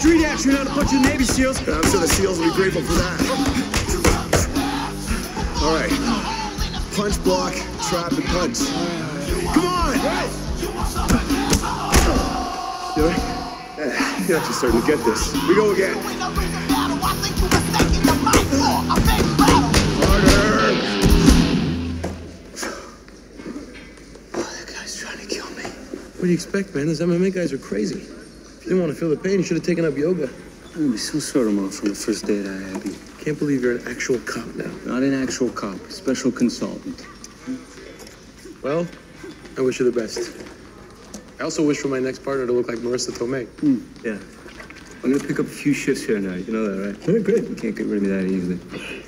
street action on a bunch of Navy SEALs. And I'm sure the SEALs will be grateful for that. All right. Punch, block, trap, and punch. Come on! You know, you're actually starting to get this. We go again. What do you expect, man? Those MMA guys are crazy. If you didn't want to feel the pain, you should have taken up yoga. I'm so sore mouth from the first day that I had you. Can't believe you're an actual cop now. Not an actual cop, special consultant. Well, I wish you the best. I also wish for my next partner to look like Marissa Tomei. Yeah. I'm gonna pick up a few shifts here now. You know that, right? Very good. You can't get rid of me that easily.